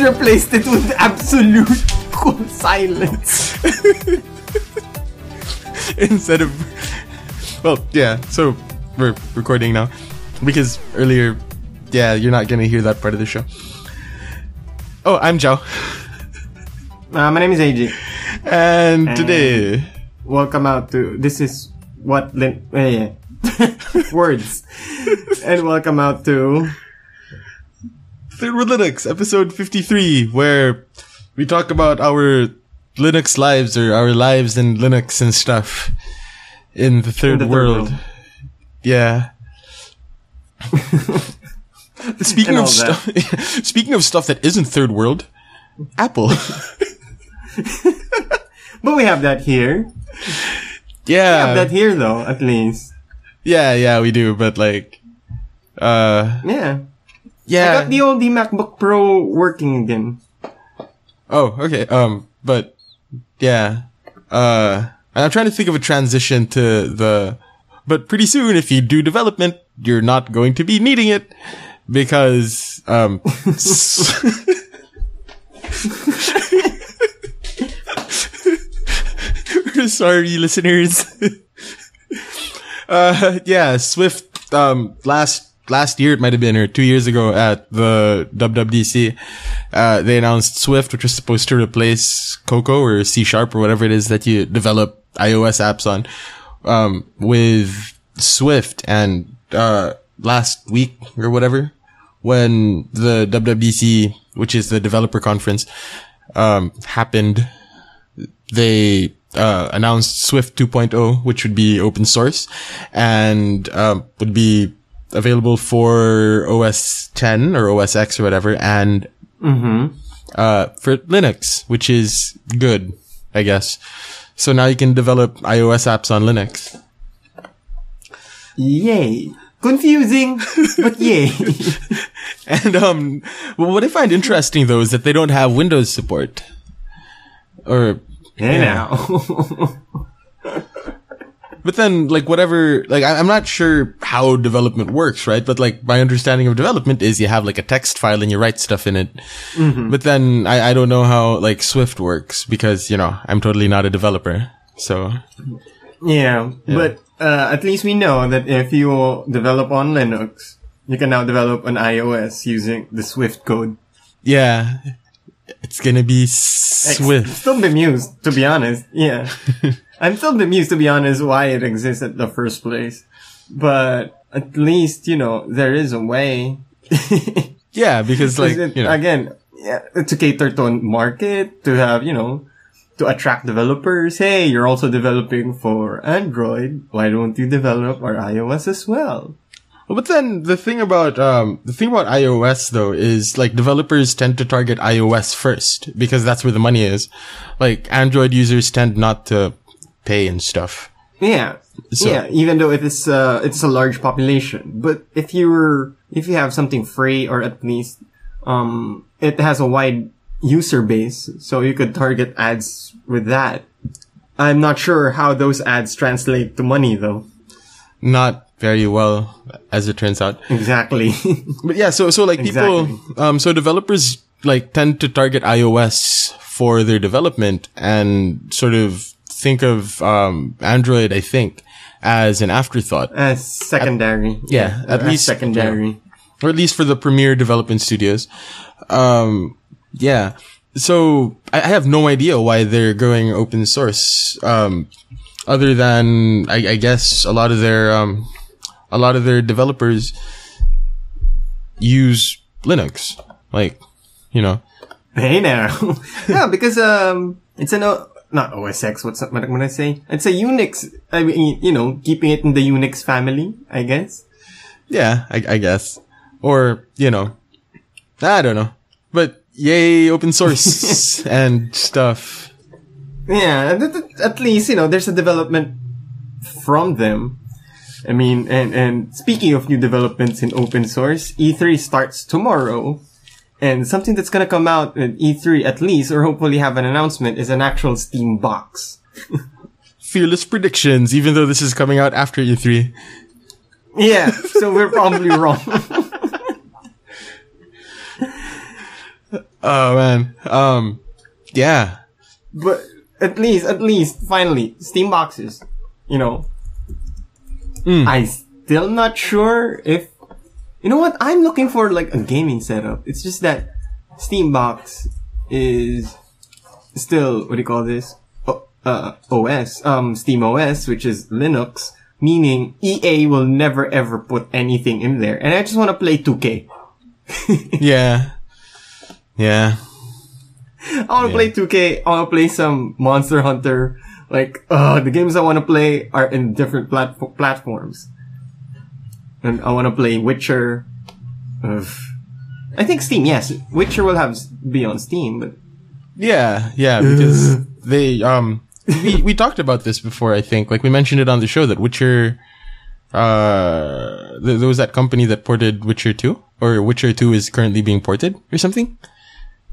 just replaced it with absolute cool silence. Instead of... Well, yeah, so we're recording now. Because earlier, yeah, you're not going to hear that part of the show. Oh, I'm Joe. My name is AJ. And today... Welcome out to... This is what... Words. And welcome out to... Third World Linux, episode 53, where we talk about our Linux lives, or our lives in Linux and stuff in the third world. Yeah. Speaking of stuff that isn't third world, Apple. But we have that here. Yeah. We have that here, though, at least. Yeah, we do, but like... Yeah. I got the old MacBook Pro working again. Oh, okay. But yeah. I'm trying to think of a transition to the. But pretty soon, if you do development, you're not going to be needing it because We're sorry, listeners. Yeah, Swift. Last year, it might have been, or 2 years ago at the WWDC, they announced Swift, which was supposed to replace Cocoa or C# or whatever it is that you develop iOS apps on, with Swift. And, last week or whatever, when the WWDC, which is the developer conference, happened, they, announced Swift 2.0, which would be open source and, would be available for OS X or OS X or whatever, and for Linux, which is good, I guess. So now you can develop iOS apps on Linux. Yay! Confusing, but yay! And well, what I find interesting though is that they don't have Windows support. Or now. But then, like, whatever, like, I'm not sure how development works, right? But, like, my understanding of development is you have, like, a text file and you write stuff in it. Mm-hmm. But then, I don't know how, like, Swift works because, you know, I'm totally not a developer. So. Yeah. But, at least we know that if you develop on Linux, you can now develop on iOS using the Swift code. Yeah. It's gonna be Swift. I'm still bemused, to be honest. Yeah. I'm still bemused, to be honest, why it exists in the first place. But at least, you know, there is a way. Yeah, because like, it, you know. Again, yeah, to cater to a market, to have, you know, to attract developers. Hey, you're also developing for Android. Why don't you develop for iOS as well? Well, but then the thing about iOS though is like developers tend to target iOS first because that's where the money is. Like Android users tend not to pay and stuff. Yeah. So. Yeah. Even though it's a large population, but if you have something free or at least, it has a wide user base, so you could target ads with that. I'm not sure how those ads translate to money though. Not very well, as it turns out. Exactly. But yeah, so like people, so developers like tend to target iOS for their development and sort of think of, Android, I think, as an afterthought. As secondary. At least. Secondary. Yeah, or at least for the premier development studios. Yeah. So I have no idea why they're going open source. Other than, I guess a lot of their developers use Linux. Like, you know. Hey now. Yeah, because, it's an, not OS X, what would I say? It's a Unix, I mean, you know, keeping it in the Unix family, I guess. Yeah, I guess. Or, you know, I don't know. But yay, open source and stuff. Yeah, at least, you know, there's a development from them. I mean, and speaking of new developments in open source, E3 starts tomorrow. And something that's gonna come out at E3 at least, or hopefully have an announcement, is an actual Steam box. Fearless predictions, even though this is coming out after E3. Yeah, so we're probably wrong. Oh man. Yeah. But at least finally Steam boxes, you know. I'm still not sure if, you know what? I'm looking for like a gaming setup. It's just that Steam box is still, what do you call this? OS, SteamOS, which is Linux, meaning EA will never ever put anything in there. And I just want to play 2K. Yeah. Yeah. I want to play 2K. I want to play some Monster Hunter. Like, the games I want to play are in different platforms. And I want to play Witcher. Ugh. I think Steam, yes. Witcher will have be on Steam, but yeah, because they we talked about this before, I think. Like we mentioned it on the show that Witcher there was that company that ported Witcher 2 or Witcher 2 is currently being ported or something.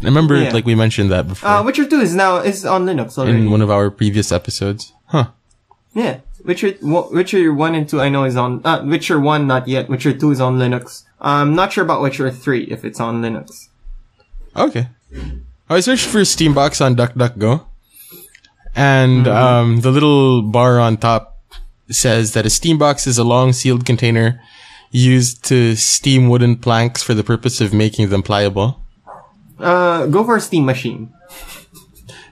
I remember like we mentioned that before. Witcher 2 is on Linux already. In one of our previous episodes. Huh. Yeah. Witcher 1 and 2 I know is on, Witcher 1 not yet, Witcher 2 is on Linux. I'm not sure about Witcher 3 if it's on Linux. Okay. I searched for Steambox on DuckDuckGo, and the little bar on top says that a Steambox is a long sealed container used to steam wooden planks for the purpose of making them pliable. Go for a Steam Machine.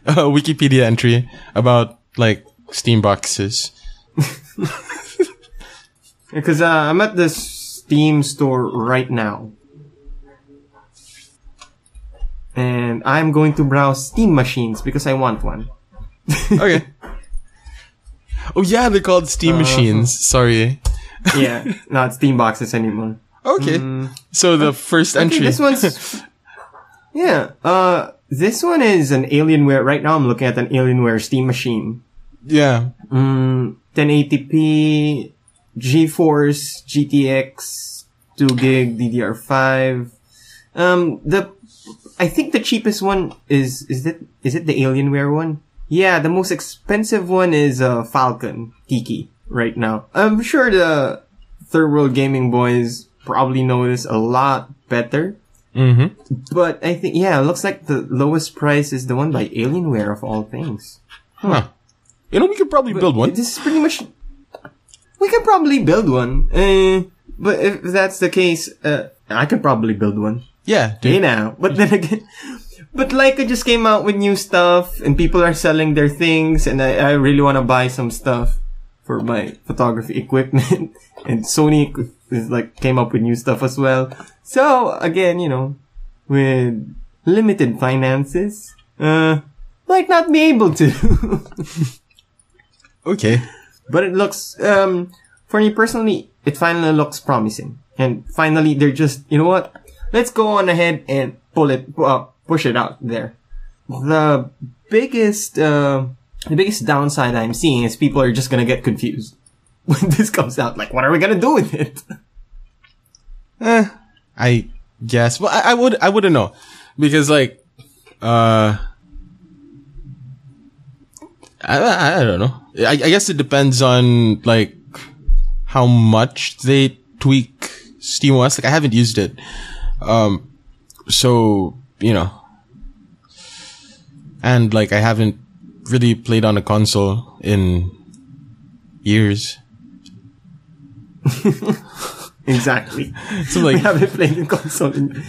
A Wikipedia entry about, like, Steamboxes. Because I'm at the Steam store right now, and I'm going to browse Steam Machines because I want one. Okay. Oh yeah, they're called Steam Machines. Sorry. Yeah, not Steam boxes anymore. Okay. So the first entry. This one's. Yeah. This one is an Alienware. Right now, I'm looking at an Alienware Steam Machine. Yeah. 1080p, GeForce, GTX, 2GB, DDR5. I think the cheapest one is it the Alienware one? Yeah, the most expensive one is, Falcon Tiki right now. I'm sure the Third World Gaming Boys probably know this a lot better. But I think, yeah, it looks like the lowest price is the one by Alienware of all things. Huh. You know, we could probably build one. This is pretty much, we could probably build one. But if that's the case, I could probably build one. Yeah, dude. Hey now. But then again, but Leica just came out with new stuff and people are selling their things and I really want to buy some stuff for my photography equipment. And Sony is like, came up with new stuff as well. So again, you know, with limited finances, might not be able to. Okay. But it looks, for me personally, it finally looks promising. And finally, they're just, you know what? Let's go on ahead and push it out there. The biggest downside I'm seeing is people are just gonna get confused when this comes out. Like, what are we gonna do with it? I guess. Well, I wouldn't know. Because, like, I don't know. I guess it depends on, like, how much they tweak SteamOS. Like, I haven't used it. So, you know, and like I haven't really played on a console in years. Exactly. So like, we haven't played a console with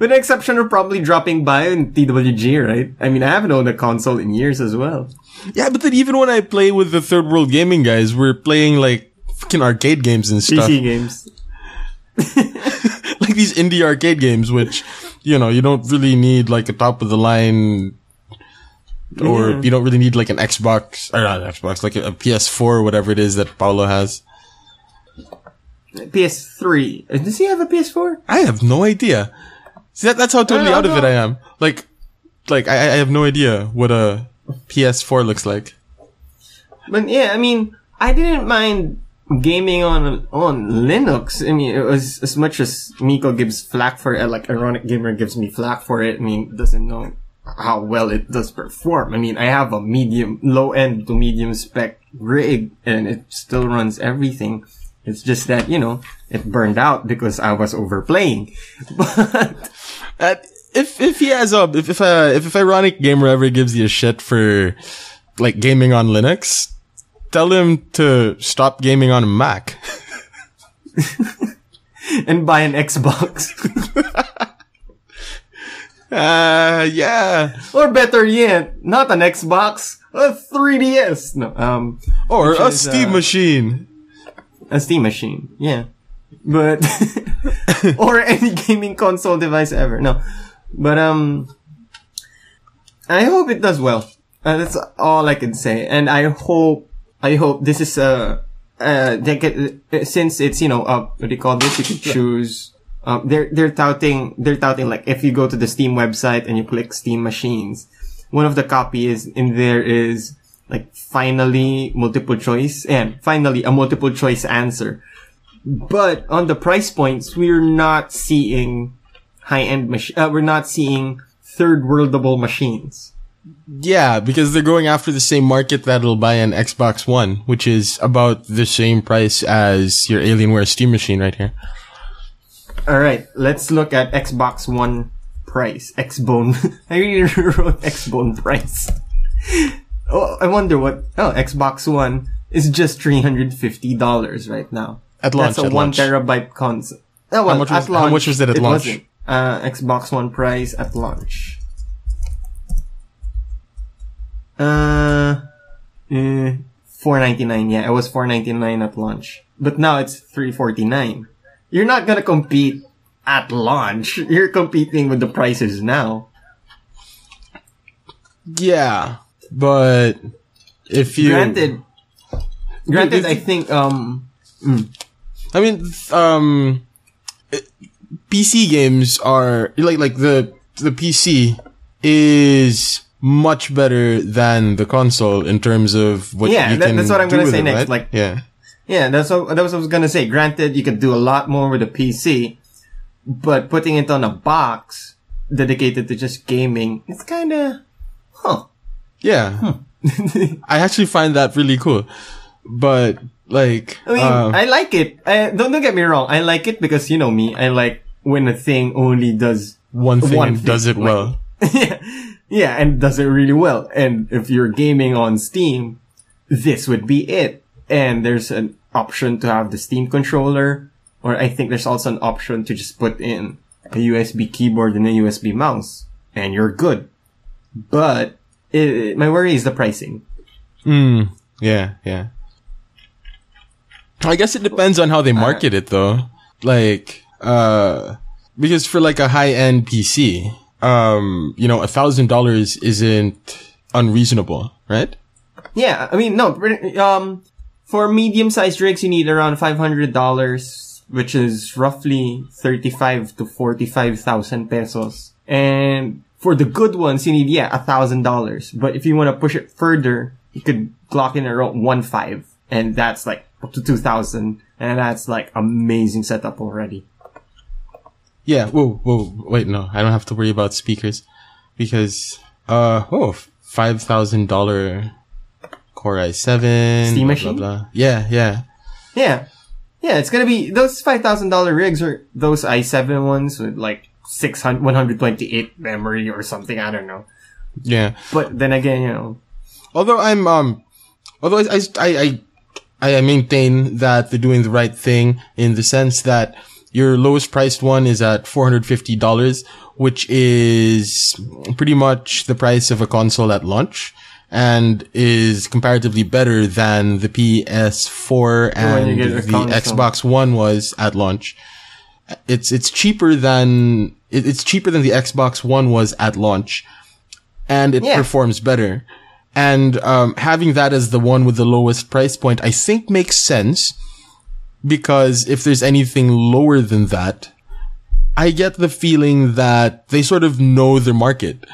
the exception of probably dropping by in TWG, right? I mean, I haven't owned a console in years as well. Yeah, but then even when I play with the Third World Gaming guys, we're playing like fucking arcade games and stuff. PC games. Like these indie arcade games, which, you know, you don't really need like a top of the line, or you don't really need like an Xbox, or not an Xbox, like a PS4 or whatever it is that Paolo has. PS3. Does he have a PS4? I have no idea. See, that's how totally out of it I am. Like I have no idea what a PS4 looks like. But yeah, I mean, I didn't mind gaming on Linux. I mean, it was as much as Miko gives flack for it, like Ironic Gamer gives me flack for it. I mean, doesn't know how well it does perform. I mean, I have a medium, low end to medium spec rig and it still runs everything. It's just that, you know, it burned out because I was overplaying. But if he has a if Ironic Gamer ever gives you a shit for like gaming on Linux, tell him to stop gaming on a Mac and buy an Xbox. Yeah. Or better yet, not an Xbox, a 3DS. No, or a Steam machine. A Steam machine, yeah. But or any gaming console device ever. No. But I hope it does well. That's all I can say. And I hope this is they get, since it's, you know, what do you call this? You can choose. They're touting like if you go to the Steam website and you click Steam machines, one of the copy is in there is like finally a multiple choice answer. But on the price points, we're not seeing high-end we're not seeing third-worldable machines. Yeah, because they're going after the same market that'll buy an Xbox One, which is about the same price as your Alienware Steam machine right here. Alright, let's look at Xbox One price. Xbone. I really wrote Xbone price. Oh, I wonder what... Oh, Xbox One is just $350 right now. At launch, that's a 1 terabyte console. Oh, well, how much was it at launch? It wasn't. Xbox One price at launch. $499. Yeah, it was $499 at launch. But now it's $349. You're not gonna compete at launch. You're competing with the prices now. Yeah, but if you granted, I think I mean, PC games are like the PC is much better than the console in terms of what you can do. Yeah, that's what I'm gonna say next. Right? Like, yeah. Yeah, that's what I was gonna say. Granted, you could do a lot more with a PC, but putting it on a box dedicated to just gaming, it's kinda, yeah. I actually find that really cool. But, like, I mean, I like it. Don't get me wrong. I like it because, you know me, I like when a thing only does one thing. Does it well. Yeah, and does it really well. And if you're gaming on Steam, this would be it. And there's an option to have the Steam controller, or I think there's also an option to just put in a USB keyboard and a USB mouse, and you're good. But my worry is the pricing. Yeah. I guess it depends on how they market it, though. Like, because for like a high-end PC, you know, $1,000 isn't unreasonable, right? Yeah, I mean, no, for medium-sized rigs, you need around $500, which is roughly 35 to 45,000 pesos. And for the good ones, you need, $1,000. But if you want to push it further, you could clock in around 1.5, and that's like up to 2,000, and that's like amazing setup already. Yeah, whoa, wait, no, I don't have to worry about speakers, because, $5,000... Core i7, Steam machine? Blah. Yeah. It's gonna be those $5,000 rigs or those i7 ones with like 128 memory or something. I don't know. Yeah, but then again, you know. Although I'm although I maintain that they're doing the right thing in the sense that your lowest priced one is at $450, which is pretty much the price of a console at launch. And is comparatively better than the PS4 and the Xbox One was at launch. It's cheaper than the Xbox One was at launch, and it performs better. And having that as the one with the lowest price point, I think makes sense, because if there's anything lower than that, I get the feeling that they sort of know their market.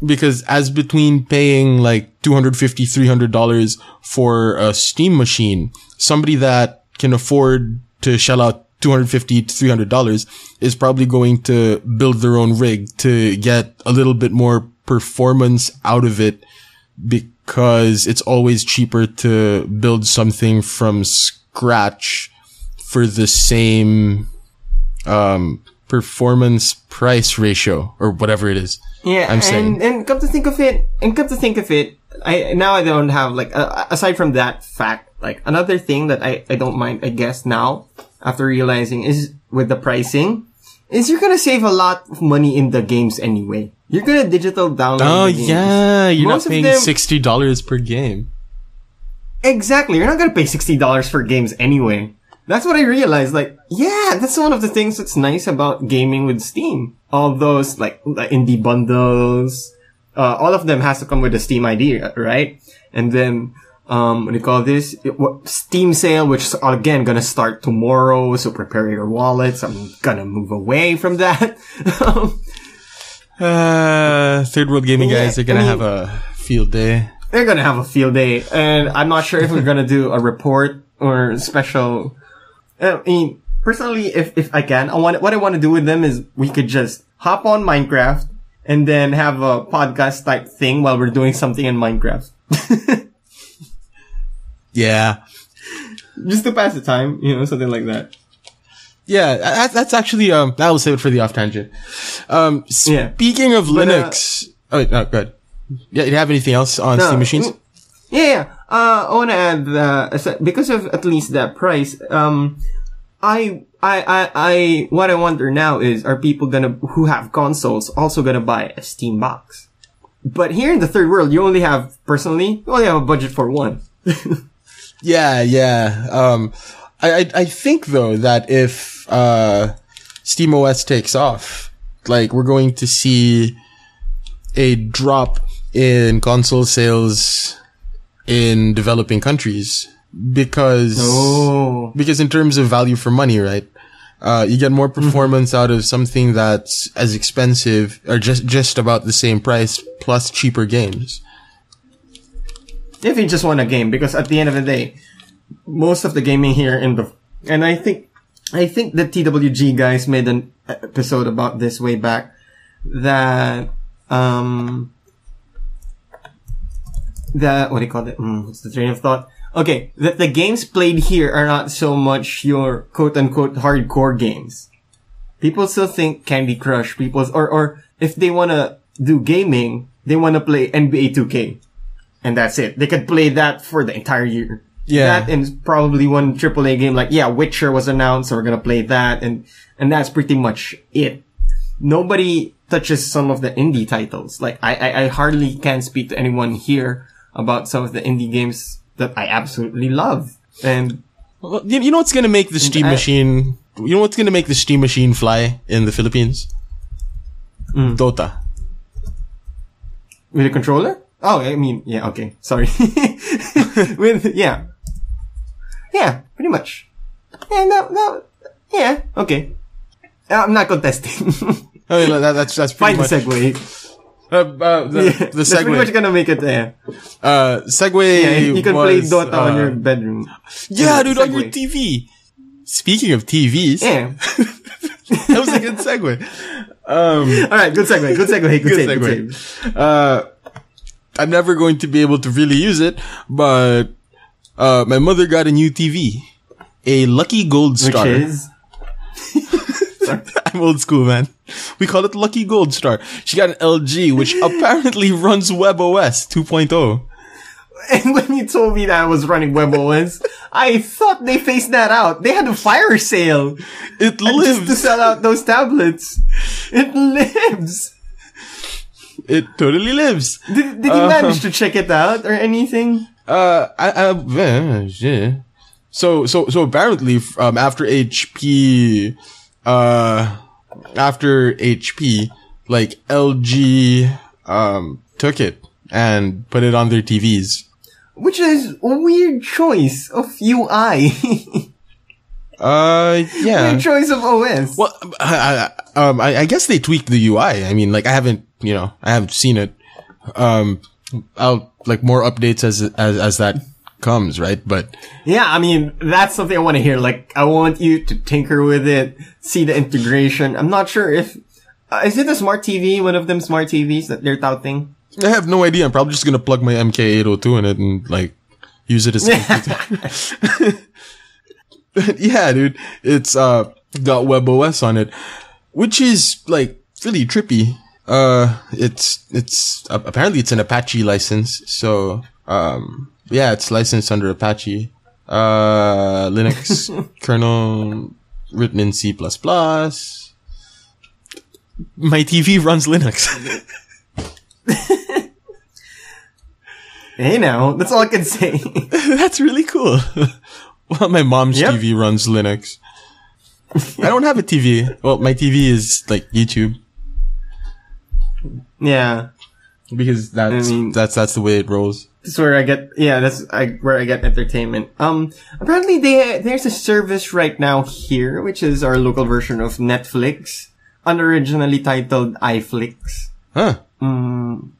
Because as between paying like $250, $300 for a Steam machine, somebody that can afford to shell out $250 to $300 is probably going to build their own rig to get a little bit more performance out of it, because it's always cheaper to build something from scratch for the same performance price ratio or whatever it is. Yeah, I'm saying. And come to think of it, I don't have like aside from that fact, like another thing that I don't mind, I guess now after realizing is with the pricing is you're gonna save a lot of money in the games anyway. You're gonna digital download. Oh games. Yeah, you're most not paying them, $60 per game. Exactly, you're not gonna pay $60 for games anyway. That's what I realized. Like, yeah, that's one of the things that's nice about gaming with Steam. All those, like, indie bundles, all of them has to come with a Steam ID, right? And then, what do you call this? Steam sale, which is, again, gonna start tomorrow, so prepare your wallets. I'm gonna move away from that. Third world gaming guys, they're gonna have a field day. They're gonna have a field day, and I'm not sure if we're gonna do a report or special... I mean, personally, if I can, what I want to do with them is we could just hop on Minecraft and then have a podcast type thing while we're doing something in Minecraft. Yeah. Just to pass the time, you know, something like that. Yeah, that's actually, that will save it for the off tangent. Speaking of Linux. Oh, wait, no, good. Yeah, you have anything else on Steam machines? Yeah. I want to add, because of at least that price, what I wonder now is, are people who have consoles also gonna buy a Steam box? But here in the third world, you only have a budget for one. Yeah. I think though that if, SteamOS takes off, like, we're going to see a drop in console sales in developing countries because in terms of value for money, right? You get more performance out of something that's as expensive or just about the same price plus cheaper games. If you just want a game, because at the end of the day, most of the gaming here and I think the TWG guys made an episode about this way back that, what's the train of thought? Okay, that the games played here are not so much your quote-unquote hardcore games. People still think Candy Crush, or if they wanna do gaming, they wanna play NBA 2K. And that's it. They could play that for the entire year. Yeah. That and probably one AAA game like, Witcher was announced, so we're gonna play that, and that's pretty much it. Nobody touches some of the indie titles. Like, I hardly can speak to anyone here about some of the indie games that I absolutely love. And you know what's going to make the Steam machine, fly in the Philippines? Dota. With a controller? Oh, I mean, yeah, okay. Sorry. Yeah, pretty much. Yeah, no, yeah, okay. I'm not contesting. I mean, that's pretty much... Find the segue. The segue. That's pretty much gonna make it there. Segue you can play Dota on your bedroom. Yeah, dude, on your TV. Speaking of TVs. Yeah. That was a good segue. Alright, good segue. I'm never going to be able to really use it, but, my mother got a new TV. A Lucky Gold Star. Which is... I'm old school, man. We call it Lucky Gold Star. She got an LG, which apparently runs WebOS 2.0. And when you told me that I was running WebOS, I thought they phased that out. They had a fire sale. It lives. Just to sell out those tablets. It lives. It totally lives. Did you manage to check it out or anything? So apparently, after HP, like LG, took it and put it on their TVs. Which is a weird choice of UI. Weird choice of OS. Well, I guess they tweaked the UI. I mean, like, I haven't seen it. I'll, like, more updates as that comes, right? But yeah, I mean, that's something I want to hear. Like, I want you to tinker with it, see the integration. I'm not sure if is it a smart TV, one of them smart TVs that they're touting? I have no idea. I'm probably just gonna plug my MK802 in it and like use it as computer. Yeah, dude, it's got WebOS on it. which is like really trippy. It's apparently it's an Apache license. So, yeah, it's licensed under Apache, Linux kernel written in C++. My TV runs Linux. Hey now, that's all I can say. That's really cool. Well, my mom's TV runs Linux. I don't have a TV. Well, my TV is like YouTube. Yeah. Because that's the way it rolls. That's where I get, where I get entertainment. Apparently there's a service right now here, which is our local version of Netflix, unoriginally titled iFlix. Huh.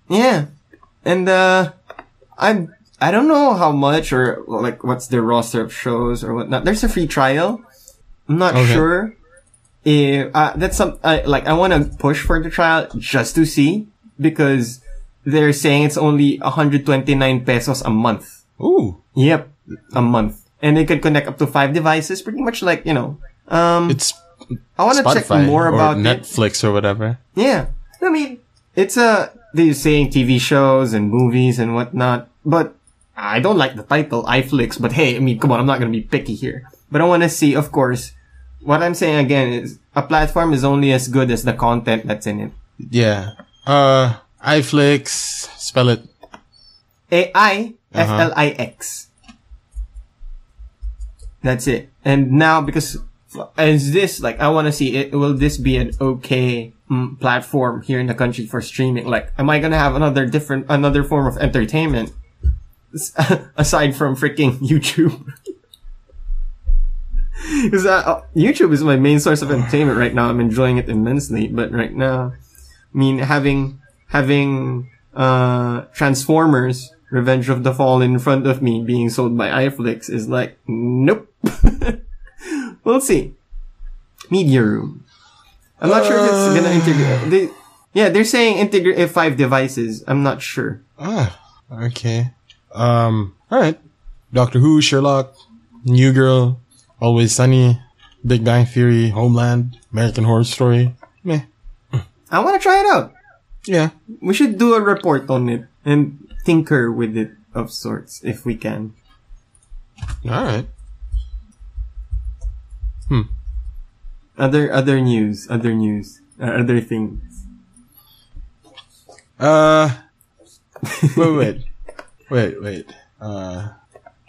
Yeah. And, I don't know how much or like what's the roster of shows or whatnot. There's a free trial. I'm not sure if that's some like I want to push for the trial just to see, because they're saying it's only 129 pesos a month. Ooh. Yep, a month. And they can connect up to 5 devices, pretty much like, you know, it's I want to check more about Netflix or whatever. Yeah. I mean, it's they're saying TV shows and movies and whatnot, but I don't like the title iFlix, but hey, I mean, come on, I'm not going to be picky here. But I want to see, of course, what I'm saying again is a platform is only as good as the content that's in it. Yeah. iFlix, spell it. A-I-F-L-I-X. That's it. And now, because is this, like, I want to see it, will this be an okay platform here in the country for streaming? Like, am I going to have another form of entertainment aside from freaking YouTube? Because YouTube is my main source of entertainment right now. I'm enjoying it immensely. But right now, I mean, having Transformers Revenge of the Fall in front of me being sold by iFlix is like, nope. We'll see. Media Room. I'm not sure if it's going to integrate. They're saying integrate 5 devices. I'm not sure. Ah, okay. All right. Doctor Who, Sherlock, New Girl, Always Sunny, Big Bang Theory, Homeland, American Horror Story. Meh. I want to try it out. Yeah. We should do a report on it and tinker with it of sorts if we can. All right. Hmm. Other things. Wait.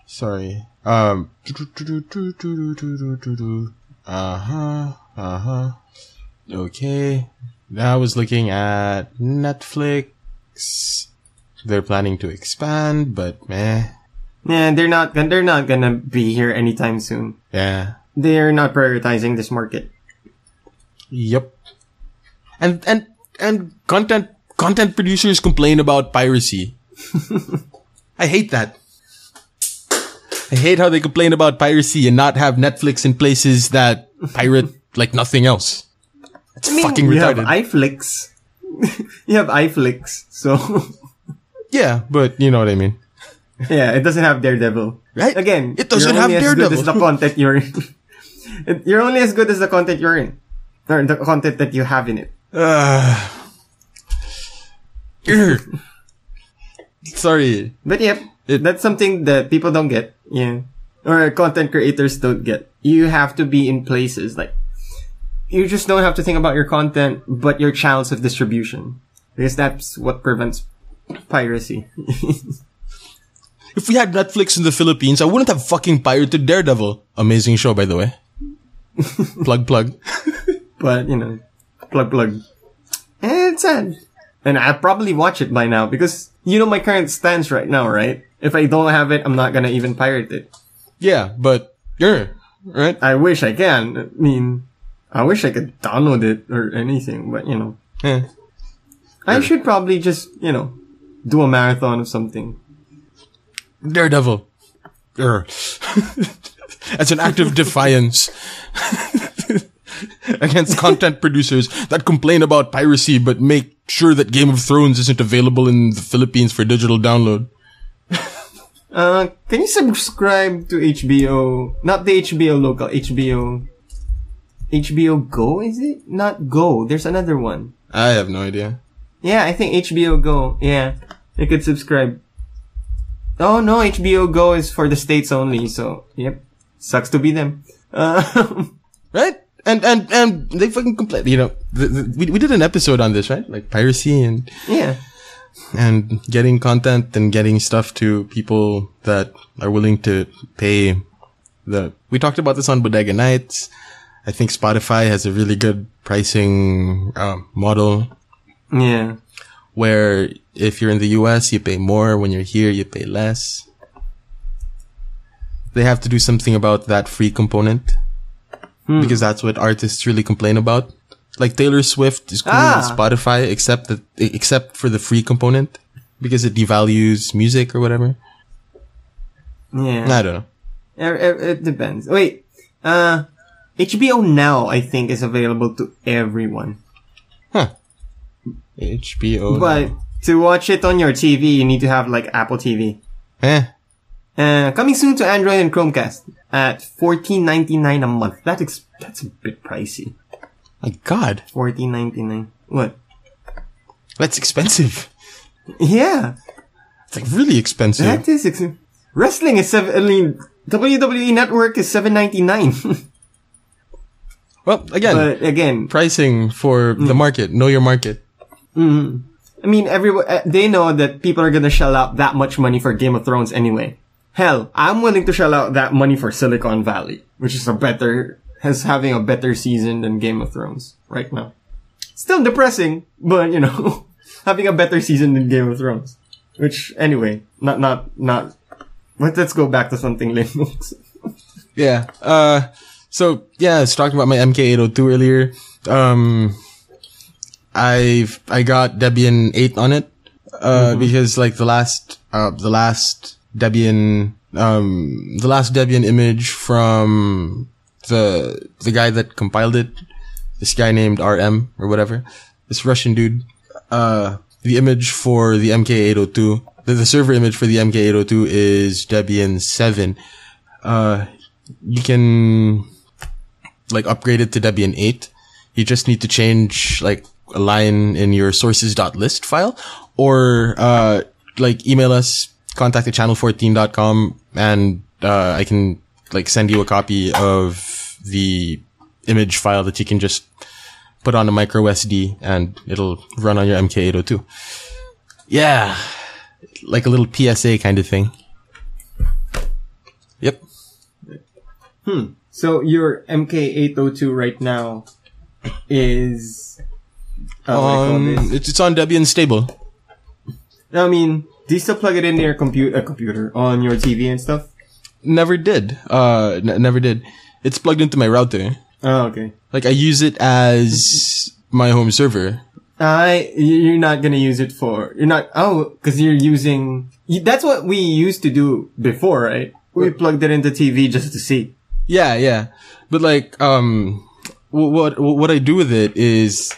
Sorry. Okay. I was looking at Netflix. They're planning to expand, but meh. Yeah, they're not gonna be here anytime soon. Yeah. They're not prioritizing this market. Yep. And content producers complain about piracy. I hate that. I hate how they complain about piracy and not have Netflix in places that pirate like nothing else. It's fucking retarded. You have iFlix, so. Yeah, but you know what I mean. Yeah, it doesn't have Daredevil. Right? Again, it doesn't have Daredevil. This is the content you're in. You're only as good as the content you're in. Or the content that you have in it. Sorry. But yep, that's something that people don't get. Yeah. Or content creators don't get. You have to be in places like, you just don't have to think about your content, but your channels of distribution. Because that's what prevents piracy. If we had Netflix in the Philippines, I wouldn't have fucking pirated Daredevil. Amazing show, by the way. Plug. But, you know, plug. And it's sad. And I'll probably watch it by now because you know my current stance right now, right? If I don't have it, I'm not gonna even pirate it. Yeah, but right? I wish I can. I mean, I wish I could download it or anything, but, you know. Yeah. I should probably just, you know, do a marathon of something. Daredevil. As an act of defiance against content producers that complain about piracy but make sure that Game of Thrones isn't available in the Philippines for digital download. Can you subscribe to HBO? Not the HBO local, HBO HBO Go, is it? Not Go. There's another one. I have no idea. Yeah, I think HBO Go. Yeah, you could subscribe. Oh no, HBO Go is for the States only. So, yep, sucks to be them. Right? And they fucking complain. You know, we did an episode on this, right? Like piracy and yeah, and getting content and getting stuff to people that are willing to pay. We talked about this on Bodega Nights. I think Spotify has a really good pricing model. Yeah. Where if you're in the US, you pay more. When you're here, you pay less. They have to do something about that free component. Because that's what artists really complain about. Like Taylor Swift is cool with Spotify except for the free component. Because it devalues music or whatever. Yeah. I don't know. It depends. Wait, HBO Now, I think, is available to everyone. Huh. HBO But Now. To watch it on your TV, you need to have, like, Apple TV. Eh. Coming soon to Android and Chromecast at $14.99 a month. That's a bit pricey. My God. $14.99. What? That's expensive. Yeah. It's, like, really expensive. That is expensive. Wrestling is WWE Network is $7.99. Well, again, pricing for the market. Know your market. Mm-hmm. I mean, they know that people are gonna shell out that much money for Game of Thrones anyway. Hell, I'm willing to shell out that money for Silicon Valley, which is having a better season than Game of Thrones right now. Still depressing, but you know, having a better season than Game of Thrones. Which, anyway, not. But let's go back to something Linux. Yeah. So yeah, I was talking about my MK802 earlier. I got Debian 8 on it. Because like the last Debian image from the guy that compiled it, this guy named RM or whatever, this Russian dude, the image for the MK802, the server image for the MK802 is Debian 7. You can, like, upgrade it to Debian 8. You just need to change, like, a line in your sources.list file, or, like, email us, contact@channel14.com, and, I can, like, send you a copy of the image file that you can just put on a micro SD, and it'll run on your MK802. Yeah. Like a little PSA kind of thing. Yep. So your MK802 right now is it's on Debian stable. I mean, do you still plug it into your computer on your TV and stuff? Never did. Never did. It's plugged into my router. Oh, okay. Like I use it as my home server. You're not gonna use it for, cause you're using, that's what we used to do before, right? We plugged it into TV just to see. Yeah. But like, what I do with it is,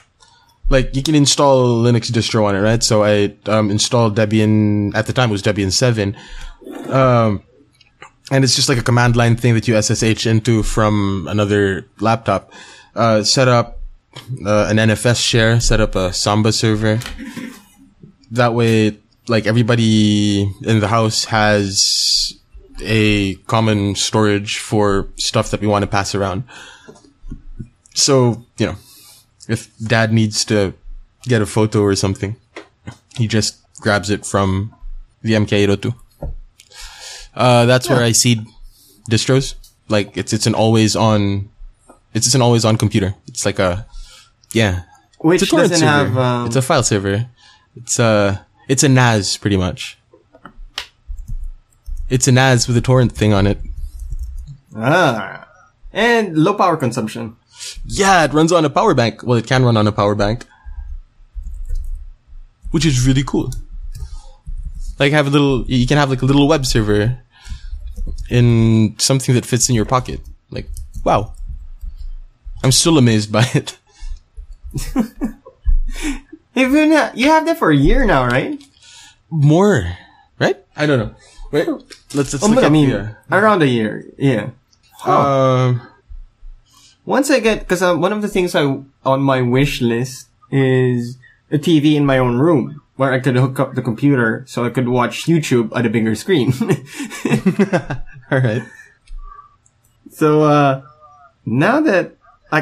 like, you can install a Linux distro on it, right? So I, installed Debian, at the time it was Debian 7. And it's just like a command line thing that you SSH into from another laptop. Set up an NFS share, set up a Samba server. That way, like, everybody in the house has a common storage for stuff that we want to pass around. So, you know, if dad needs to get a photo or something, he just grabs it from the MK802. That's where I seed distros. Like, it's an always on computer. It's like a, yeah. Which it's a torrent server. It's a file server. It's a NAS, pretty much. It's a NAS with a torrent thing on it. And low power consumption. Yeah, it runs on a power bank. Well, it can run on a power bank. Which is really cool. Like, you can have like a little web server in something that fits in your pocket. Like, wow. I'm still amazed by it. You have that for a year now, right? More, right? I don't know. Wait, let's look at around a year. Yeah. Once I get, because one of the things on my wish list is a TV in my own room where I could hook up the computer so I could watch YouTube on a bigger screen. All right. So now that I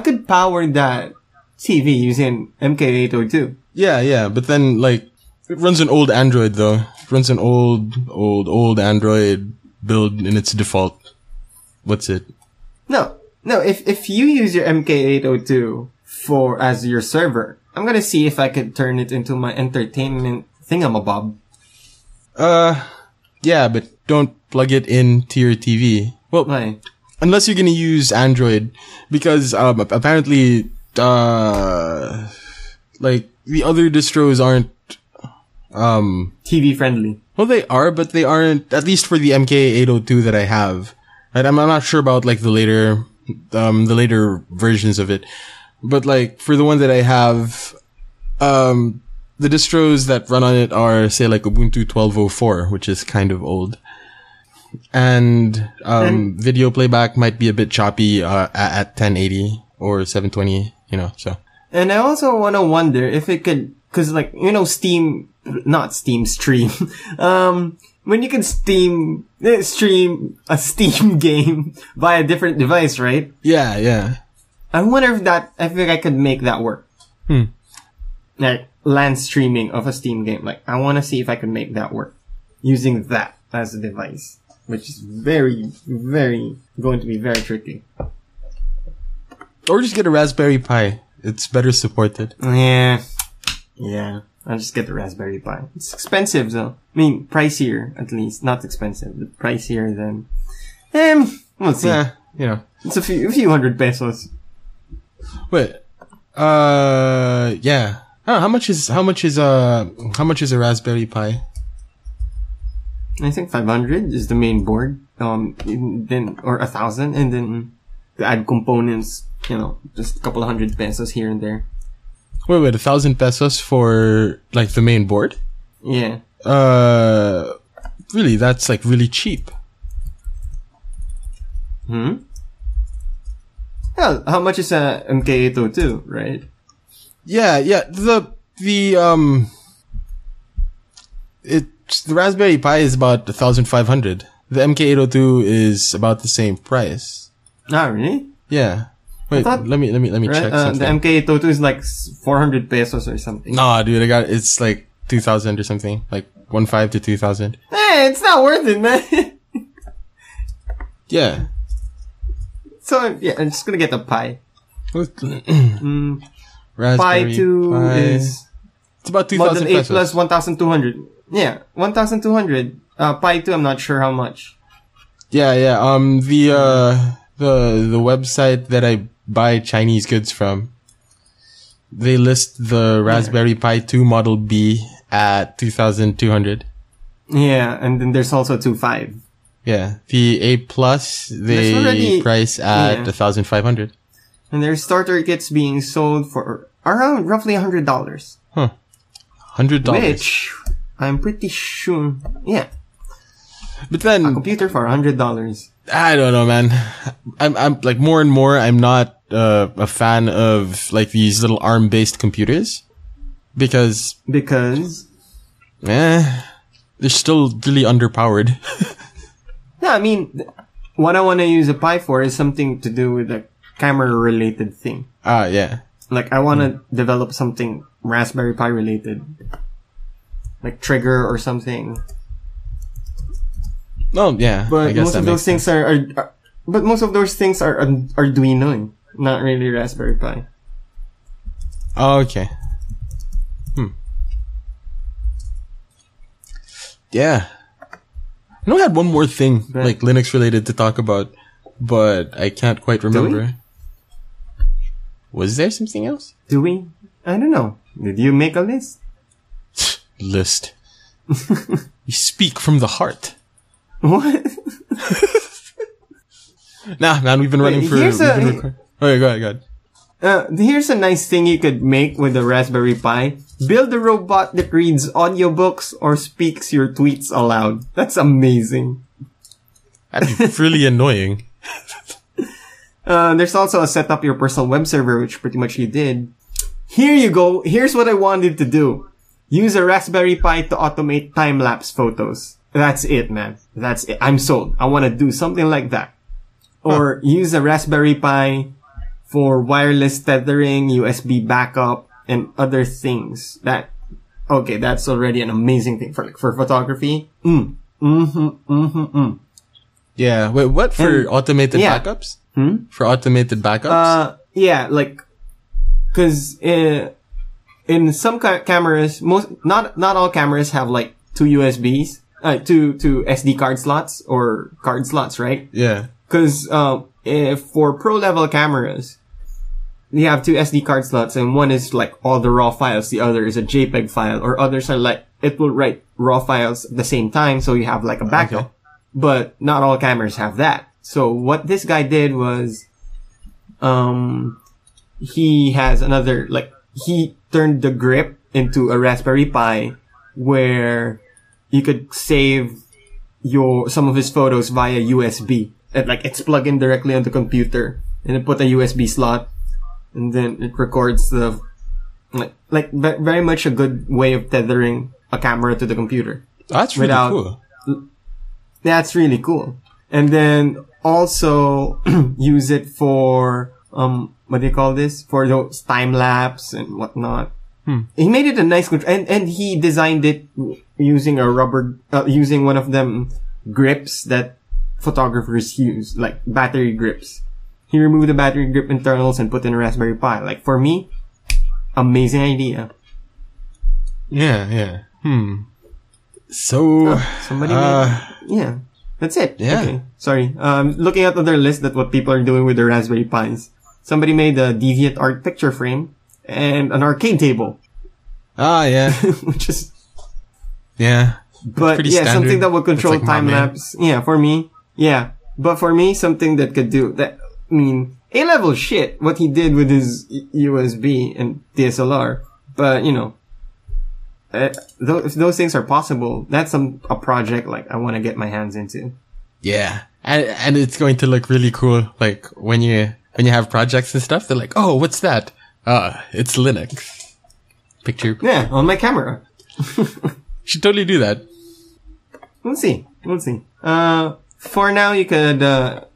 could power that TV using MK802. Yeah, but then it runs an old Android though. It runs an old Android build in its default. What's it? No. If you use your MK802 as your server, I'm gonna see if I could turn it into my entertainment thingamabob. Yeah, but don't plug it into your TV. Well, why? Unless you're gonna use Android, because apparently, the other distros aren't TV friendly. Well, they are, but they aren't, at least for the MK802 that I have. Right? I'm not sure about the later versions of it, but for the one that I have, the distros that run on it are Ubuntu 12.04, which is kind of old, and video playback might be a bit choppy at 1080 or 720, so. And I also want to wonder if it could, because Steam Stream. When you can stream a Steam game by a different device, right? Yeah. I wonder if I think I could make that work. Like LAN streaming of a Steam game. I want to see if I can make that work using that as a device, which is very, very going to be very tricky. Or just get a Raspberry Pi. It's better supported. Yeah. I'll just get the Raspberry Pi. It's expensive though. I mean, pricier at least. Not expensive, but pricier than. We'll see. Yeah, it's a few $100. Wait. Yeah. Oh, how much is a Raspberry Pi? I think 500 is the main board. Then or 1,000, and then add components. Just a couple of $100 here and there. Wait, 1,000 pesos for, the main board? Yeah. Really, that's, really cheap. Well, how much is a MK802, right? Yeah, the Raspberry Pi is about 1,500. The MK802 is about the same price. Ah, really? Yeah. Wait, let me check something. The MK802 is 400 pesos or something. Nah, dude, it's 2,000 or something. 1.5 to 2,000. Hey, it's not worth it, man. Yeah. So, yeah, I'm just gonna get the Pi. Raspberry Pi 2 is... It's about 2,000 pesos. 8 plus 1,200. Yeah, 1,200. Pi 2, I'm not sure how much. Yeah, the website that I buy Chinese goods from, they list the Raspberry Pi 2 Model B at 2,200. Yeah, and then there's also 2.5. Yeah, the A Plus they price at 1,500. And their starter kits being sold for around roughly $100. Huh, $100. Which I'm pretty sure, yeah. But then a computer for $100. I don't know, man. I'm more and more I'm not a fan of these little ARM-based computers because they're still really underpowered. No, I mean, what I want to use a Pi for is something to do with a camera-related thing. Ah, yeah. I want to develop something Raspberry Pi related, trigger or something. Oh, yeah. But most of those things are Arduino, not really Raspberry Pi. Oh, okay. Yeah. I know I had one more thing, Linux related, to talk about, but I can't quite remember. Was there something else? I don't know. Did you make a list? List. You speak from the heart. What? Nah, man, we've been running for... Okay, go ahead. Here's a nice thing you could make with the Raspberry Pi. Build a robot that reads audiobooks or speaks your tweets aloud. That's amazing. That'd be really annoying. There's also a set up your personal web server, which pretty much you did. Here you go. Here's what I wanted to do. Use a Raspberry Pi to automate time-lapse photos. That's it, man. That's it. I'm sold. I want to do something like that. Or use a Raspberry Pi for wireless tethering, USB backup, and other things. Okay, that's already an amazing thing for photography. Yeah. Wait, what? For automated backups? Hmm? For automated backups? Yeah, like, cause in some cameras, not all cameras have like two SD card slots or card slots, right? Yeah. Cause, for pro level cameras, you have two SD card slots and one is like all the raw files. The other is a JPEG file or others are like, it will write raw files at the same time. So you have like a backup, but not all cameras have that. So what this guy did was, he has another, like, he turned the grip into a Raspberry Pi where you could save some of his photos via USB. And, like, it's plugged in directly on the computer and then put a USB slot and then it records the, like very much a good way of tethering a camera to the computer. That's really cool. That's really cool. And then also use it for, what do you call this? For those time lapse and whatnot. He made it a nice control, and he designed it using a rubber, using one of them grips that photographers use, like battery grips. He removed the battery grip internals and put in a Raspberry Pi. Like, for me, amazing idea. Yeah, yeah. So, somebody made, yeah. That's it. Yeah. Okay. Sorry. Looking at other lists that what people are doing with their Raspberry Pis. Somebody made a DeviantArt picture frame and an arcade table. Ah, yeah. Which is... Yeah. But, yeah, standard. Something that would control like time-lapse. Yeah, for me. Yeah. But for me, something that could do that. I mean, A-level shit, what he did with his USB and DSLR. But, you know... if those things are possible, that's a project like I want to get my hands into. Yeah, and it's going to look really cool. Like when you have projects and stuff, they're like, "Oh, what's that? It's Linux." Picture. Yeah, on my camera. Should totally do that. We'll see. We'll see. For now, you could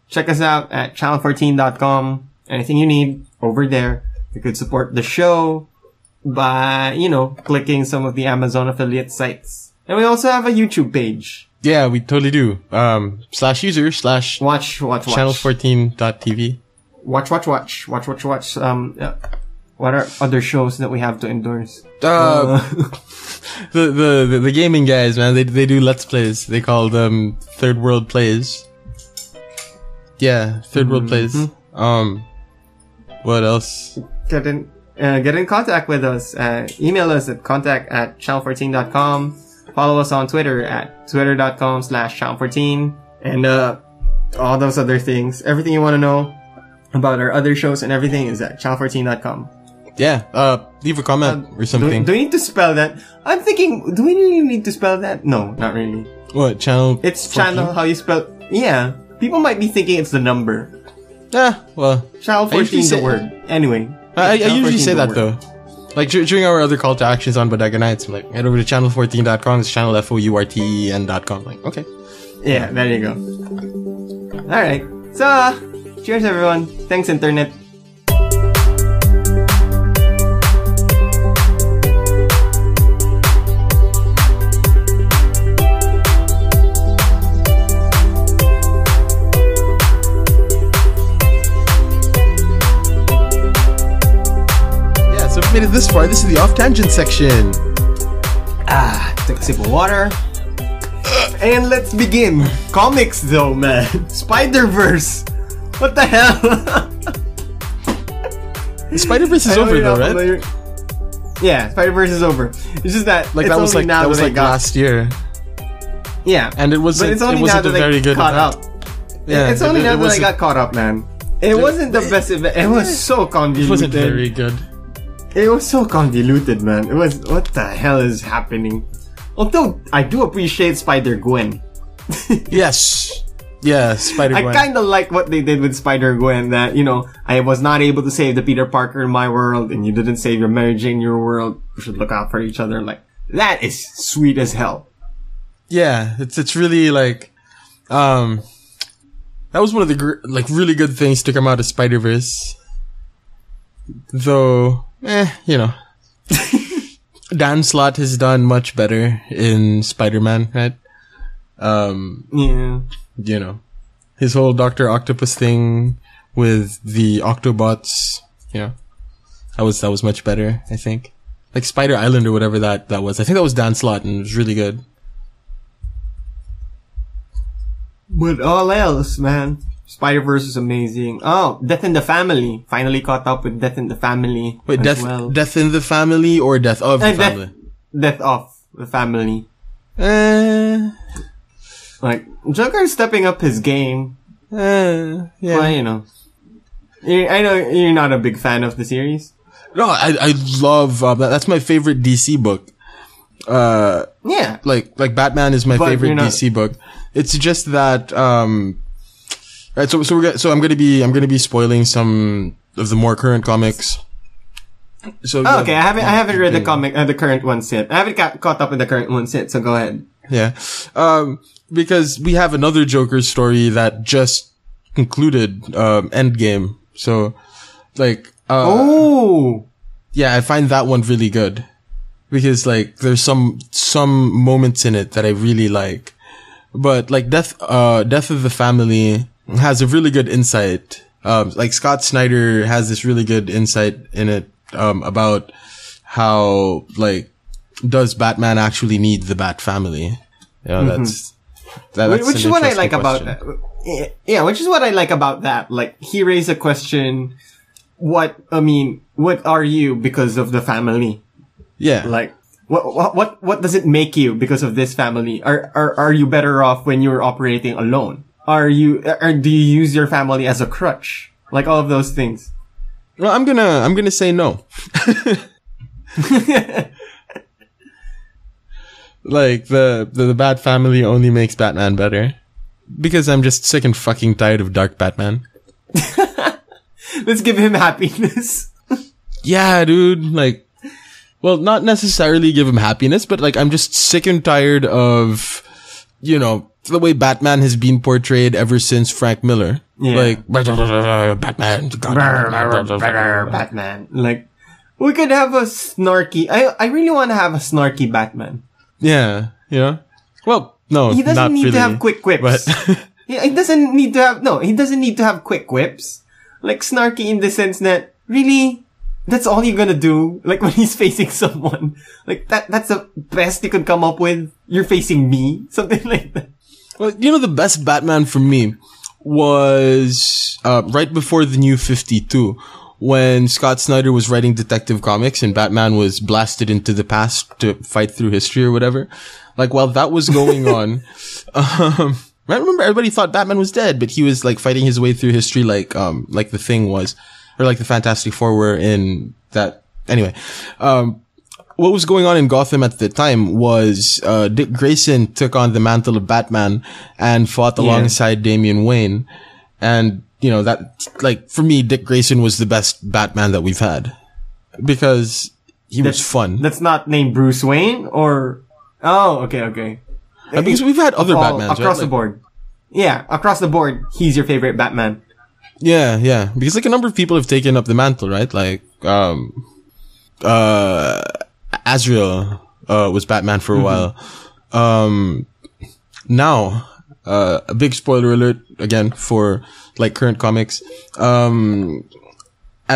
check us out at channel14.com. Anything you need over there. You could support the show by, you know, clicking some of the Amazon affiliate sites. And we also have a YouTube page. Yeah, we totally do. /user/watch channel14.tv. Watch. What are other shows that we have to endorse? The gaming guys, man, they do Let's Plays. They call them Third World Plays. Yeah, Third World Plays. What else? Get in contact with us. Email us at contact@channel14.com. Follow us on Twitter at twitter.com/channel14. And all those other things. Everything you want to know about our other shows and everything is at channel14.com. Yeah, leave a comment or something. Do we need to spell that? I'm thinking, do we really need to spell that? No, not really. What, channel? It's 14? Channel, how you spell... Yeah, people might be thinking it's the number. Yeah, well... Channel 14 is the word. Anyway... I usually say that though. Like during our other call to actions on Bodega Nights, I'm like, head over to channel14.com, it's channel FOURTEN.com. Like, okay. Yeah, there you go. Alright. So, cheers everyone. Thanks, Internet. Made it this far. This is the off tangent section. Take a sip of water. And let's begin. Comics, though, man. Spider-Verse. What the hell? Spider-Verse is over, though, right? Yeah, Spider-Verse is over. It's just that like that was like last year. Yeah, and it wasn't a very good caught up. Yeah, it's only now that I got caught up, man. It wasn't the best event. It was so convoluted. It wasn't very good. It was so convoluted, man. It was, what the hell is happening? Although, I do appreciate Spider-Gwen. Yes. Yeah, Spider-Gwen. I kind of like what they did with Spider-Gwen, that, you know, I was not able to save the Peter Parker in my world, and you didn't save your Mary Jane in your world. We should look out for each other. Like, that is sweet as hell. Yeah, it's really like, that was one of the really good things to come out of Spider-Verse. Though, you know. Dan Slott has done much better in Spider-Man, right? Yeah. You know, his whole Dr. Octopus thing with the Octobots, you know, that was much better, I think. Like Spider Island or whatever that was. I think that was Dan Slott, and it was really good. But all else, man, Spider-Verse is amazing. Oh, Death in the Family. Finally caught up with Death in the Family. Wait, Death in the Family or Death of the Family? Death of the Family. Like, Joker's stepping up his game. Yeah. Well, you know. I know you're not a big fan of the series. No, I love, that's my favorite DC book. Yeah. Like Batman is my favorite DC book. It's just that, right, so I'm gonna be spoiling some of the more current comics. So, okay, I haven't read the current ones yet. I haven't caught up with the current ones yet, so go ahead. Yeah. Because we have another Joker story that just concluded, Endgame. So, like, yeah, I find that one really good. Because, like, there's some moments in it that I really like. But, like, Death of the Family has a really good insight. Like, Scott Snyder has this really good insight in it, about how, like, does Batman actually need the Bat Family? You know, that's which is what I like question. About that. Yeah, which is what I like about that. Like, he raised a question, what are you because of the family? Yeah. Like, what does it make you because of this family? Are you better off when you're operating alone? Do you use your family as a crutch? Like, all of those things. Well, I'm gonna say no. Like, the Bat Family only makes Batman better. Because I'm just sick and fucking tired of Dark Batman. Let's give him happiness. Yeah, dude. Like, well, not necessarily give him happiness, but, like, I'm just sick and tired of, you know, the way Batman has been portrayed ever since Frank Miller. Yeah. Like, Batman. Batman. Like, we could have a snarky... I really want to have a snarky Batman. Yeah, you know? Well, no, he doesn't need to have quick whips. He doesn't need to have... No, he doesn't need to have quick whips. Like, snarky in the sense that, really? That's all you're gonna do? Like, when he's facing someone? Like, that's the best you could come up with? You're facing me? Something like that. Well, you know, the best Batman for me was right before the New 52, when Scott Snyder was writing Detective Comics and Batman was blasted into the past to fight through history or whatever. Like, while that was going on, I remember everybody thought Batman was dead, but he was, like, fighting his way through history like the Thing was, or like the Fantastic Four were in that. Anyway, what was going on in Gotham at the time was, Dick Grayson took on the mantle of Batman and fought alongside Damian Wayne. And, you know, that, like, for me, Dick Grayson was the best Batman that we've had. Because he was fun. That's not named Bruce Wayne, or... Oh, okay. Because we've had other Batmans, across the board. Yeah, across the board, he's your favorite Batman. Yeah. Because, like, a number of people have taken up the mantle, right? Like, Azrael was Batman for a while. Now, a big spoiler alert again for, like, current comics. At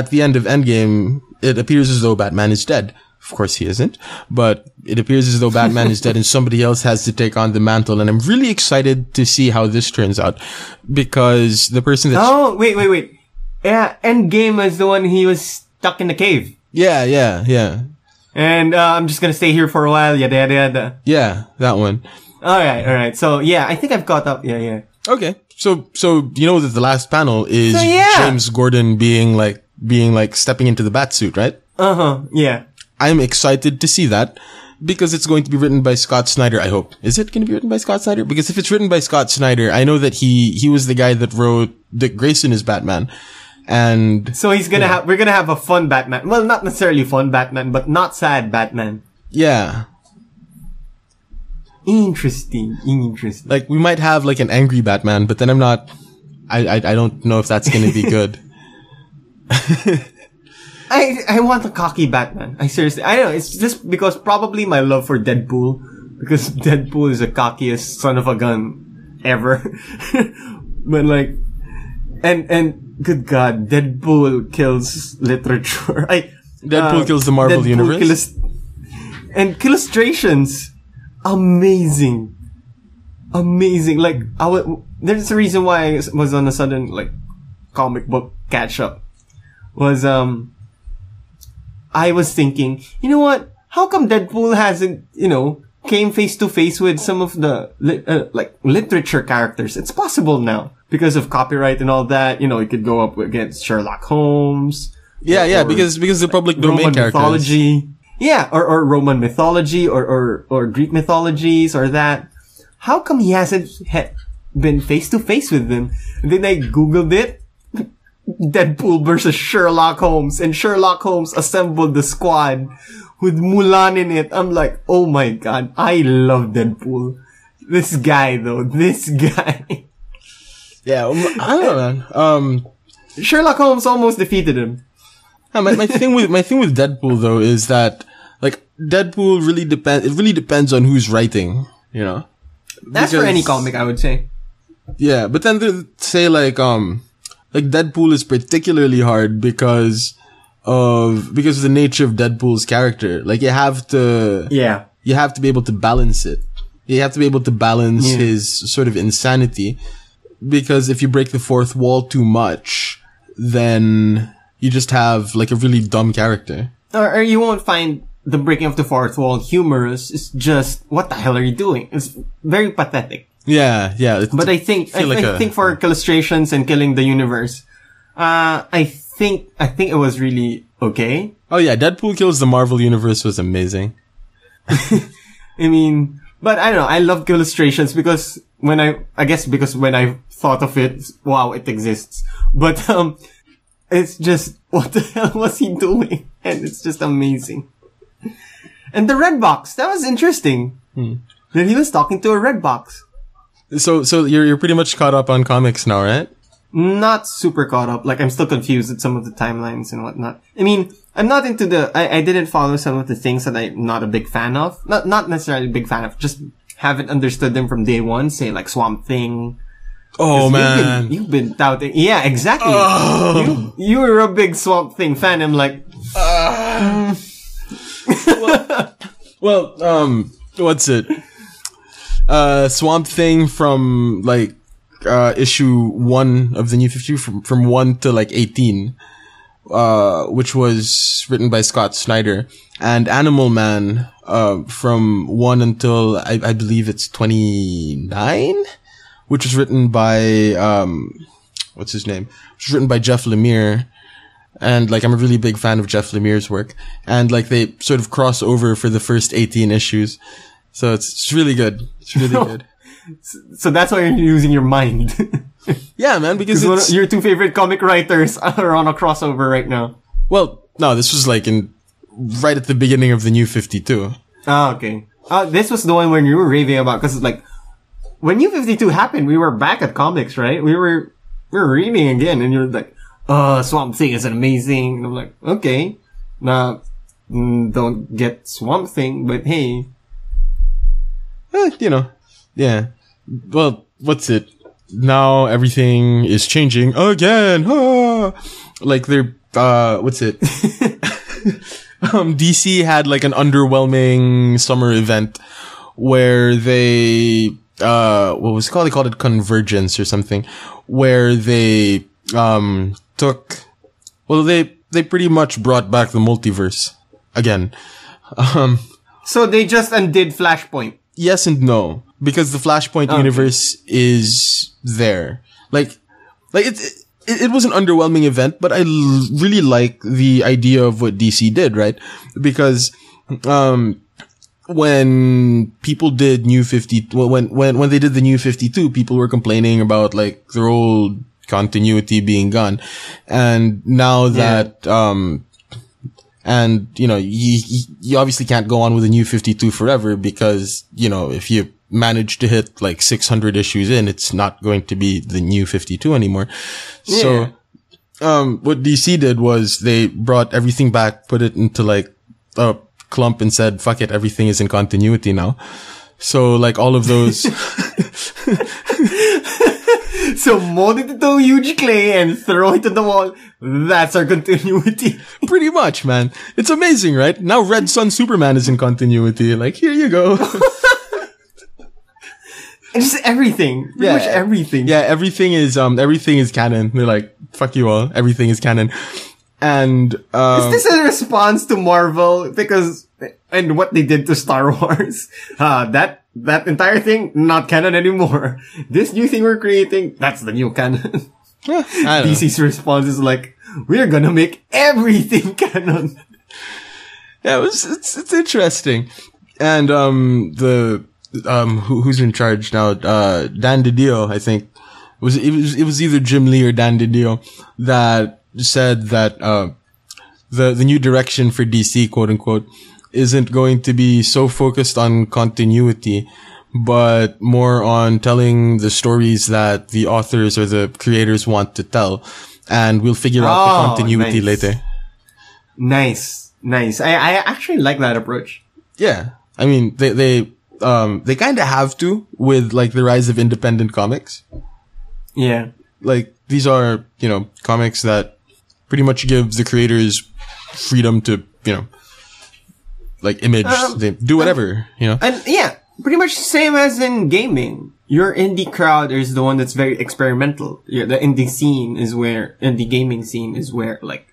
the end of Endgame, it appears as though Batman is dead. Of course he isn't, but it appears as though Batman is dead and somebody else has to take on the mantle. And I'm really excited to see how this turns out, because the person that's... Oh, wait. Yeah, Endgame was the one he was stuck in the cave. Yeah. And I'm just gonna stay here for a while, yada. Yeah, that one. Alright. So, yeah, I think I've caught up. Yeah. Okay. So, you know that the last panel is James Gordon being like stepping into the bat suit, right? Yeah. I'm excited to see that because it's going to be written by Scott Snyder, I hope. Is it going to be written by Scott Snyder? Because if it's written by Scott Snyder, I know that he was the guy that wrote Dick Grayson as Batman. And so he's gonna have, we're gonna have a fun Batman. Well, not necessarily fun Batman, but not sad Batman. Yeah. Interesting. Like, we might have like an angry Batman, but then I don't know if that's gonna be good. I want a cocky Batman. I don't know. It's just because probably my love for Deadpool, because Deadpool is the cockiest son of a gun ever. But like, and good God, Deadpool kills literature. Deadpool kills the Marvel universe. And illustrations. Amazing. Like, there's a reason why I was on a sudden, like, comic book catch up. Was, I was thinking, you know what? How come Deadpool hasn't, came face to face with some of the, literature characters? It's possible now. Because of copyright and all that, it could go up against Sherlock Holmes. Yeah, because the public domain Roman characters. Mythology. Yeah, or Roman mythology, or Greek mythologies, or that. How come he hasn't been face to face with them? And then I googled it. Deadpool versus Sherlock Holmes, and Sherlock Holmes assembled the squad with Mulan in it. I'm like, oh my God, I love Deadpool. This guy. Yeah, I don't know, man. Sherlock Holmes almost defeated him. My thing with Deadpool though is that, like, Deadpool really depends on who's writing, That's for any comic, I would say. Yeah, but then say like Deadpool is particularly hard because of the nature of Deadpool's character. Like, you have to be able to balance it. You have to be able to balance his sort of insanity, because if you break the fourth wall too much, then you just have like a really dumb character. Or you won't find the breaking of the fourth wall humorous. It's just, what the hell are you doing? It's very pathetic. Yeah. But I think for illustrations and killing the universe, I think it was really okay. Oh yeah, Deadpool Kills the Marvel Universe was amazing. But I don't know, I love illustrations because when I thought of it, wow, it exists. But, it's just, what the hell was he doing? And it's just amazing. And the red box, that was interesting. That he was talking to a red box. So you're pretty much caught up on comics now, right? Not super caught up. Like, I'm still confused at some of the timelines and whatnot. I'm not into I didn't follow some of the things that I'm not a big fan of. Not necessarily a big fan of, just haven't understood them from day one, say like Swamp Thing. Oh man. You've been doubting. Yeah, exactly. Oh. You were a big Swamp Thing fan. I'm like, what's it? Swamp Thing from like, issue 1 of the New 52, from 1 to like 18. Which was written by Scott Snyder, and Animal Man, from 1 until I believe it's 29, which was written by, what's his name? Which was written by Jeff Lemire. And like, I'm a really big fan of Jeff Lemire's work. And like, they sort of cross over for the first 18 issues. So it's really good. It's really good. So that's why you're using your mind. Yeah, man, because your two favorite comic writers are on a crossover right now. Well, no, this was like right at the beginning of the New 52. Ah, okay. This was the one when you were raving about, because it's like, when New 52 happened, we were back at comics, right? We were reading again, and you're like, Swamp Thing is amazing. And I'm like, okay, now don't get Swamp Thing, but hey, yeah. Well, what's it? Now everything is changing again. Ah! Like, they're what's it? DC had like an underwhelming summer event where they they called it Convergence or something, where they they pretty much brought back the multiverse again. So they just undid Flashpoint. Yes and no. Because the Flashpoint universe is there. Like it was an underwhelming event, but I really like the idea of what DC did, right? Because, when people did New 50, when they did the New 52, people were complaining about like their old continuity being gone. And now that, and you know, you obviously can't go on with the New 52 forever because, you know, if you manage to hit like 600 issues in, it's not going to be the New 52 anymore. Yeah. So, what DC did was they brought everything back, put it into like a clump and said, fuck it, everything is in continuity now. So like all of those. So mold it into huge clay and throw it to the wall. That's our continuity. Pretty much, man. It's amazing, right? Now Red Sun Superman is in continuity. Like, here you go. It's just everything. Pretty much everything. Yeah, everything is canon. They're like, fuck you all. Everything is canon. And, is this a response to Marvel? Because, and what they did to Star Wars? That entire thing, not canon anymore. This new thing we're creating, that's the new canon. DC's response is like, we're gonna make everything canon. Yeah, it's interesting. And, who's in charge now? Dan DiDio, I think. It was either Jim Lee or Dan DiDio that said that, the new direction for DC, quote unquote, isn't going to be so focused on continuity, but more on telling the stories that the authors or the creators want to tell. And we'll figure out the continuity later. Nice. I actually like that approach. Yeah. I mean, they kind of have to with like the rise of independent comics. Yeah. Like these are, you know, comics that pretty much give the creators freedom to, you know, like image, they do whatever, you know. And yeah, pretty much the same as in gaming. Your indie crowd is the one that's very experimental. The indie gaming scene is where like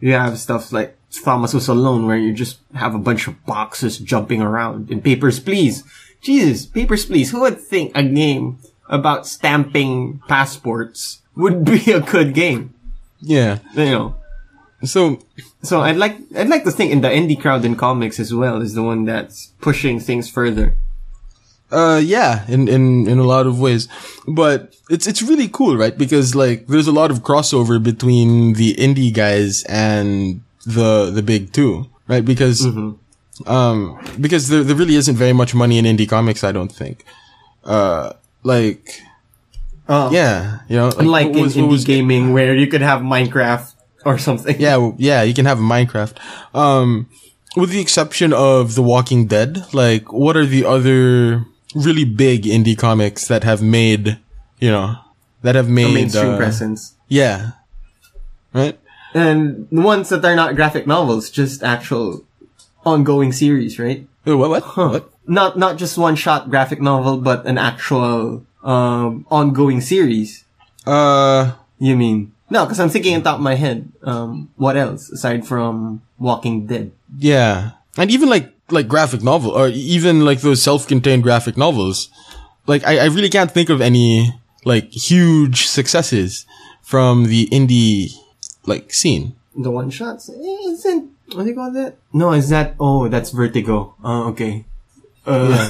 you have stuff like Thomas Was Alone, where you just have a bunch of boxes jumping around. In Papers, Please. Jesus, Papers, Please. Who would think a game about stamping passports would be a good game? Yeah. You know. So I'd like to think in the indie crowd in comics as well is the one that's pushing things further. Yeah, in a lot of ways. But it's really cool, right? Because like there's a lot of crossover between the indie guys and the big two, right? Because because there really isn't very much money in indie comics, I don't think. You know, like in indie gaming where you could have Minecraft or something. Yeah, you can have Minecraft. With the exception of The Walking Dead, like what are the other really big indie comics that have made, you know, a mainstream presence. Yeah. Right? And the ones that are not graphic novels, just actual ongoing series, right? What? Not just one-shot graphic novel, but an actual ongoing series. You mean? No, because I'm thinking on top of my head. What else aside from Walking Dead? Yeah, and even like graphic novel, or even like those self-contained graphic novels. Like I really can't think of any like huge successes from the indie. Like scene. The one shots isn't what do you call that? No, is that that's Vertigo. Okay. Yeah.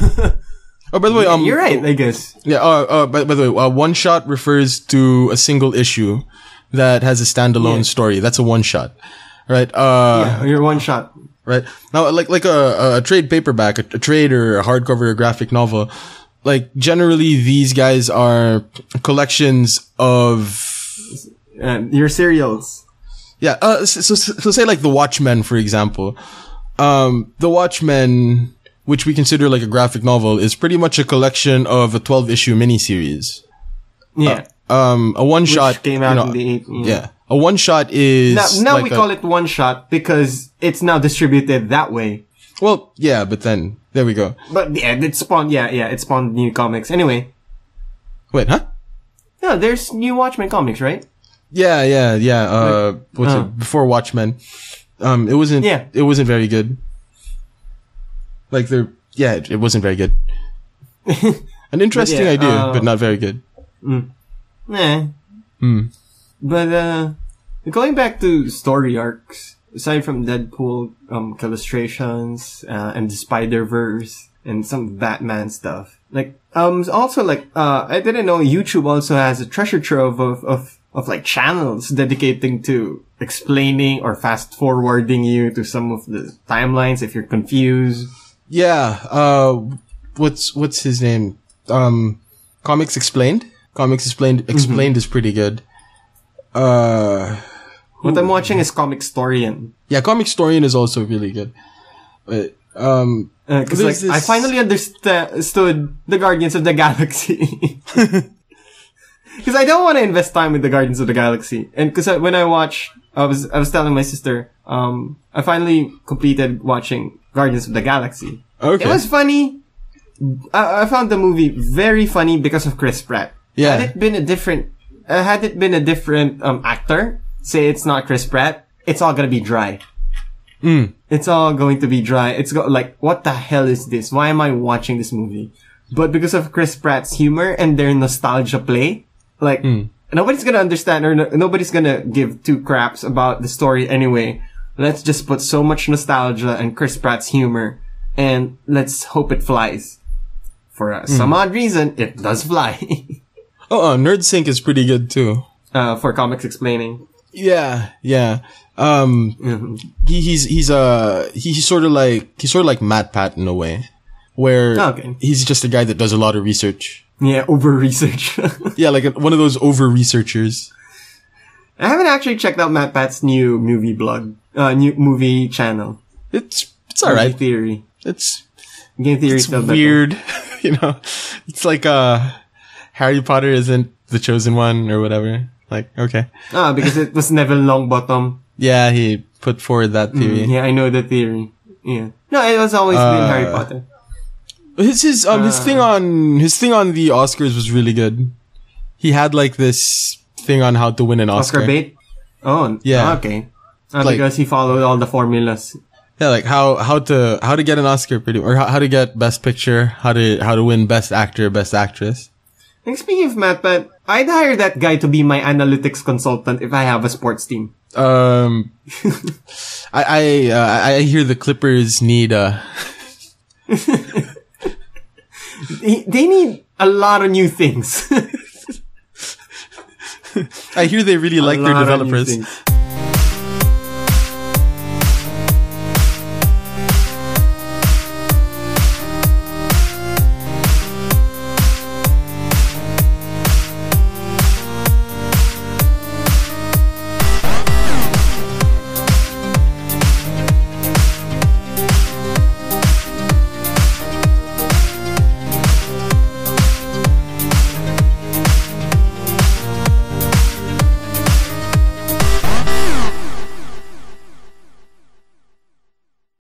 Oh, by the way, you're right, I guess. Yeah. By the way, one shot refers to a single issue that has a standalone story. That's a one shot, right? You're one shot. Right now, like a trade paperback, a trade or a hardcover or graphic novel. Like generally, these guys are collections of your serials. Yeah, so say like The Watchmen, for example. The Watchmen, which we consider like a graphic novel, is pretty much a collection of a 12-issue miniseries. Yeah. A one-shot... came out in the 18th. Yeah. A one-shot is... Now like we call it one-shot because it's now distributed that way. Well, yeah, but then... There we go. But yeah, it spawned new comics. Anyway. Wait, huh? No, there's new Watchmen comics, right? Yeah. Before Watchmen, it wasn't. Yeah. It wasn't very good. Like it wasn't very good. An interesting idea, but not very good. Going back to story arcs, aside from Deadpool illustrations and the Spider-Verse and some Batman stuff, like also like I didn't know YouTube also has a treasure trove of like channels dedicating to explaining or fast forwarding you to some of the timelines if you're confused. Yeah, what's his name? Comics Explained mm-hmm. is pretty good. What I'm watching is Comicstorian. Yeah, Comicstorian is also really good. But cause like, I finally understood the Guardians of the Galaxy. Because I don't want to invest time in the Guardians of the Galaxy, and because when I watch, I was telling my sister, I finally completed watching Guardians of the Galaxy. Okay, it was funny. I found the movie very funny because of Chris Pratt. Yeah, had it been a different actor, say it's not Chris Pratt, it's all gonna be dry. Mm. It's all going to be dry. It's like, what the hell is this? Why am I watching this movie? But because of Chris Pratt's humor and their nostalgia play. Like, nobody's gonna understand or nobody's gonna give two craps about the story anyway. Let's just put so much nostalgia and Chris Pratt's humor and let's hope it flies. For some odd reason, it does fly. NerdSync is pretty good too. For Comics Explaining. Yeah, yeah. He's sort of like Matt Pat in a way. Where he's just a guy that does a lot of research. Yeah, over-research. Yeah, like one of those over-researchers. I haven't actually checked out Matt Pat's new movie blog, new movie channel. It's alright. Game Theory. It's weird. You know, it's like, Harry Potter isn't the chosen one or whatever. Like, okay. Because it was Neville Longbottom. Yeah, he put forward that theory. Yeah, I know the theory. Yeah. No, it was always been Harry Potter. His thing on the Oscars was really good. He had like this thing on how to win an Oscar. Oscar bait? Oh, yeah. Okay. Like, because he followed all the formulas. Yeah, like how to get an Oscar, how to get Best Picture, how to win Best Actor, Best Actress. And speaking of Matt Pat, I'd hire that guy to be my analytics consultant if I have a sports team. I hear the Clippers need They need a lot of new things. I hear they really like their developers.